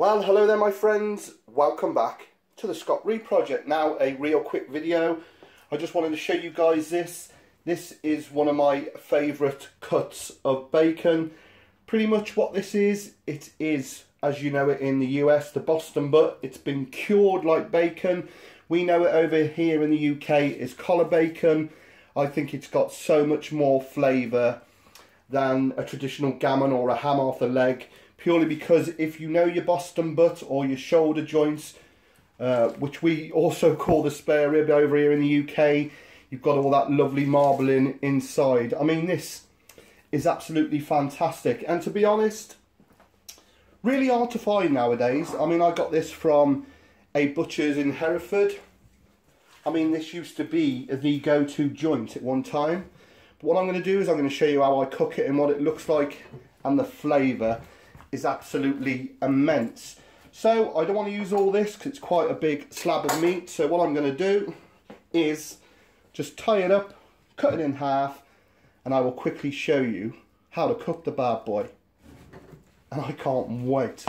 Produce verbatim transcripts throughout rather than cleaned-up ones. Well, hello there my friends, welcome back to the Scott Rea Project. Now a real quick video. I just wanted to show you guys this. This is one of my favourite cuts of bacon. Pretty much what this is, it is, as you know it in the U S, the Boston butt. It's been cured like bacon. We know it over here in the U K is collar bacon. I think it's got so much more flavour than a traditional gammon or a ham off the leg. Purely because if you know your Boston butt or your shoulder joints, uh, which we also call the spare rib over here in the U K, you've got all that lovely marbling inside. I mean, this is absolutely fantastic. And to be honest, really hard to find nowadays. I mean, I got this from a butcher's in Hereford. I mean, this used to be the go-to joint at one time. But what I'm going to do is I'm going to show you how I cook it and what it looks like, and the flavour is absolutely immense. So I don't want to use all this because it's quite a big slab of meat, so what I'm going to do is just tie it up, cut it in half, and I will quickly show you how to cook the bad boy. And I can't wait.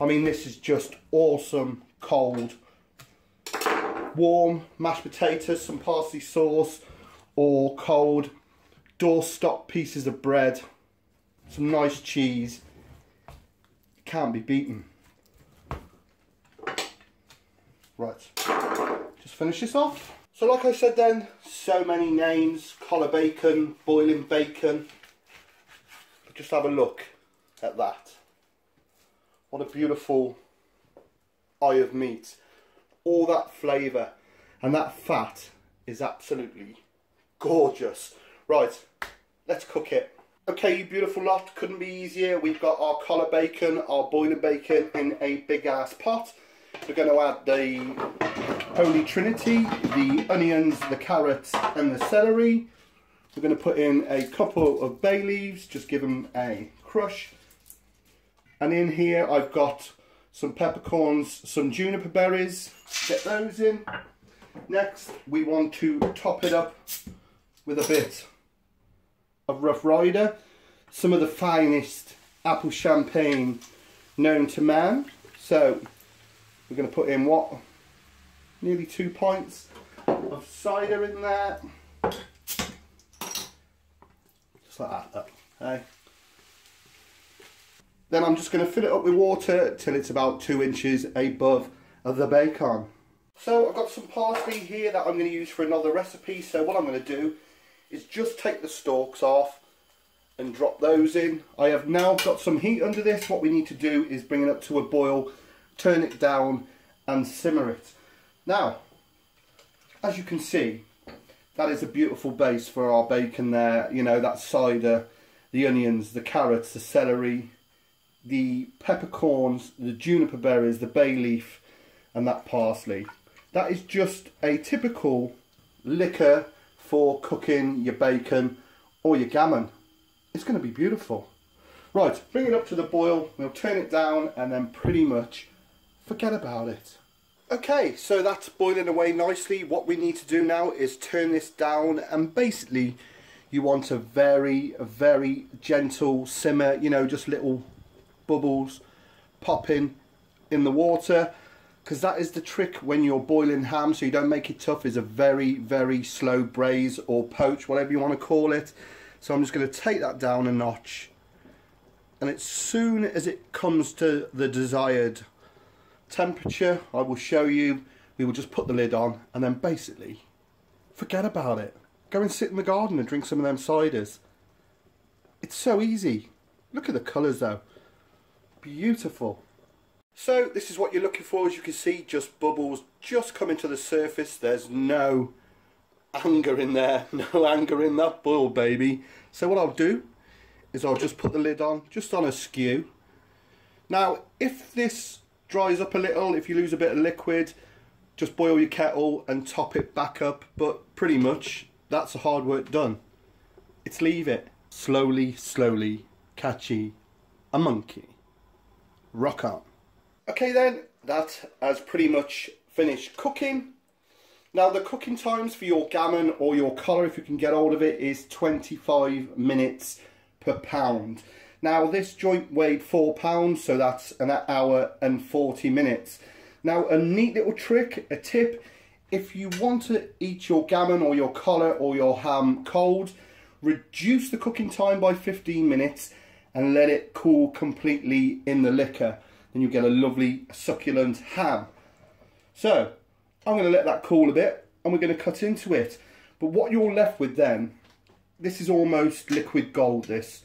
I mean, this is just awesome, cold, warm mashed potatoes, some parsley sauce, or cold doorstop pieces of bread, some nice cheese. Can't be beaten. Right, just finish this off. So like I said then, so many names, collar bacon, boiling bacon. But just have a look at that. What a beautiful eye of meat. All that flavour and that fat is absolutely gorgeous. Right, let's cook it. Okay, you beautiful lot, couldn't be easier. We've got our collar bacon, our boiling bacon in a big ass pot. We're going to add the Holy Trinity, the onions, the carrots and the celery. We're going to put in a couple of bay leaves, just give them a crush. And in here I've got some peppercorns, some juniper berries, get those in. Next we want to top it up with a bit of Rough Rider, some of the finest apple champagne known to man. So we're going to put in what, nearly two pints of cider in there, just like that. Okay, then I'm just going to fill it up with water till it's about two inches above of the bacon. So I've got some parsley here that I'm going to use for another recipe. So what I'm going to do is just take the stalks off and drop those in. I have now got some heat under this. What we need to do is bring it up to a boil, turn it down and simmer it. Now, as you can see, that is a beautiful base for our bacon there. You know, that cider, the onions, the carrots, the celery, the peppercorns, the juniper berries, the bay leaf and that parsley. That is just a typical liquor for cooking your bacon or your gammon. It's going to be beautiful. Right, bring it up to the boil, we'll turn it down and then pretty much forget about it. Okay, so that's boiling away nicely. What we need to do now is turn this down, and basically you want a very, very gentle simmer, you know, just little bubbles popping in the water. Because that is the trick when you're boiling ham, so you don't make it tough, is a very, very slow braise or poach, whatever you want to call it. So I'm just going to take that down a notch. And as soon as it comes to the desired temperature, I will show you. We will just put the lid on and then basically forget about it. Go and sit in the garden and drink some of them ciders. It's so easy. Look at the colours though. Beautiful. So this is what you're looking for. As you can see, just bubbles just coming to the surface. There's no anger in there, no anger in that boil, baby. So what I'll do is I'll just put the lid on, just on a skew. Now if this dries up a little, if you lose a bit of liquid, just boil your kettle and top it back up, but pretty much that's the hard work done. It's leave it. Slowly, slowly, catchy a monkey. Rock on. Okay then, that has pretty much finished cooking. Now the cooking times for your gammon or your collar, if you can get hold of it, is twenty-five minutes per pound. Now this joint weighed four pounds, so that's an hour and forty minutes. Now a neat little trick, a tip, if you want to eat your gammon or your collar or your ham cold, reduce the cooking time by fifteen minutes and let it cool completely in the liquor. Then you get a lovely succulent ham. So I'm going to let that cool a bit and we're going to cut into it. But what you're left with then, this is almost liquid gold, this.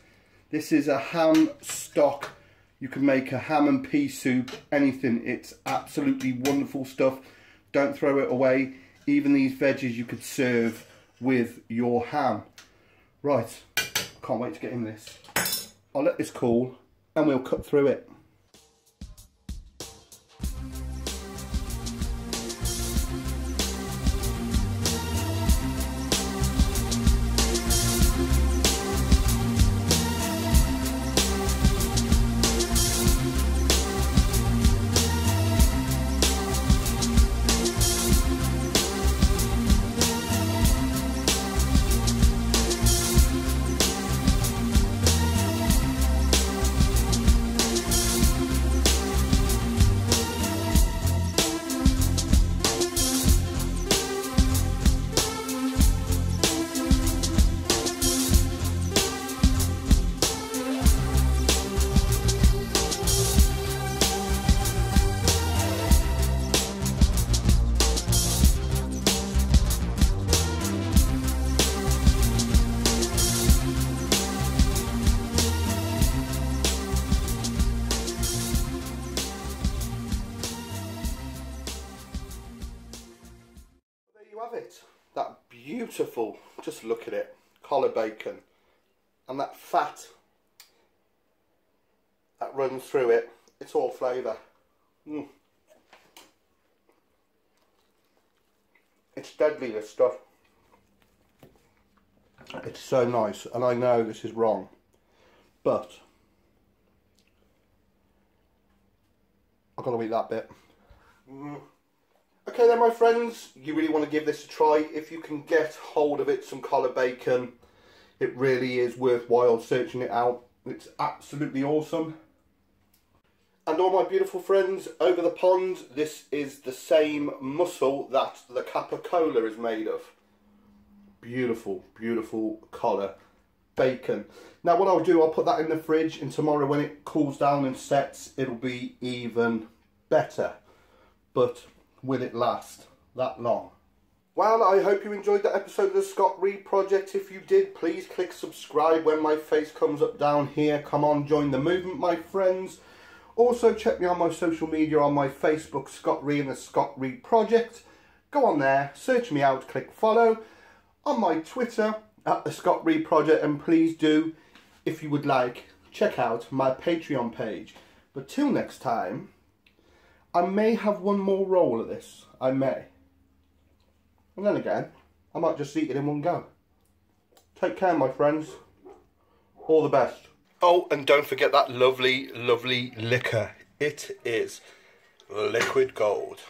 This is a ham stock. You can make a ham and pea soup, anything. It's absolutely wonderful stuff. Don't throw it away. Even these veggies you could serve with your ham. Right, can't wait to get in this. I'll let this cool and we'll cut through it. That beautiful, just look at it, collar bacon, and that fat that runs through it, it's all flavour. Mm. It's deadly, this stuff. It's so nice, and I know this is wrong, but I've got to eat that bit. Mm. Okay then my friends, you really want to give this a try. If you can get hold of it, some collar bacon, it really is worthwhile searching it out. It's absolutely awesome. And all my beautiful friends over the pond, this is the same mussel that the capicola is made of. Beautiful, beautiful collar bacon. Now what I'll do, I'll put that in the fridge, and tomorrow when it cools down and sets, it'll be even better. But will it last that long? Well, I hope you enjoyed that episode of the Scott Rea Project. If you did, please click subscribe when my face comes up down here. Come on, join the movement, my friends. Also, check me on my social media, on my Facebook, Scott Rea and the Scott Rea Project. Go on there, search me out, click follow. On my Twitter, at the Scott Rea Project. And please do, if you would like, check out my Patreon page. But till next time, I may have one more roll at this, I may. And then again, I might just eat it in one go. Take care, my friends. All the best. Oh, and don't forget that lovely, lovely liquor. It is liquid gold.